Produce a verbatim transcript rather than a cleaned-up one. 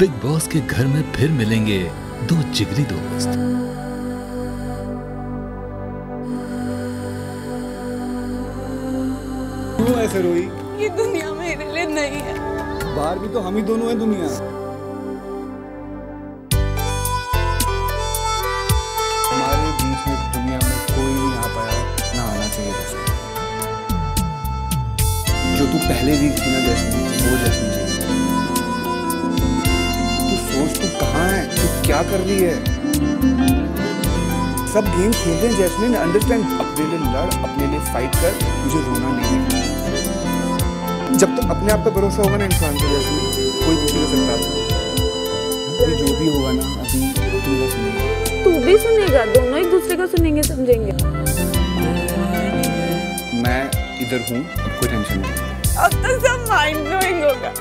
Big boss के घर में फिर मिलेंगे दो जिगरी दोस्त। क्यों ऐसे रोई? ये दुनिया मेरे लिए नहीं है। बाहर भी तो हम ही दोनों हैं दुनिया। हमारे बीच में दुनिया में कोई नहीं आ पाया, ना आना चाहिए जैसमीन। जो तू पहले भी थी ना जैसमीन, वो जैसमीन चाहिए। तू कहाँ है? तू क्या कर रही है? सब गेम खेलते हैं जैसमीन, अंडरस्टैंड। अपने लिए लड़, अपने लिए फाइट कर, मुझे रोना नहीं है। जब तक अपने आप पर भरोसा होगा ना इंसान को जैसमीन, कोई कुछ नहीं कर सकता। अभी जो भी होगा ना, अभी तू भी सुनेगा, तू भी सुनेगा, दोनों एक दूसरे को सुनेंगे, समझेंगे। मैं इधर हूँ, अब कोई टेंशन नहीं। अब तो सब माइंड ब्लोइंग होगा।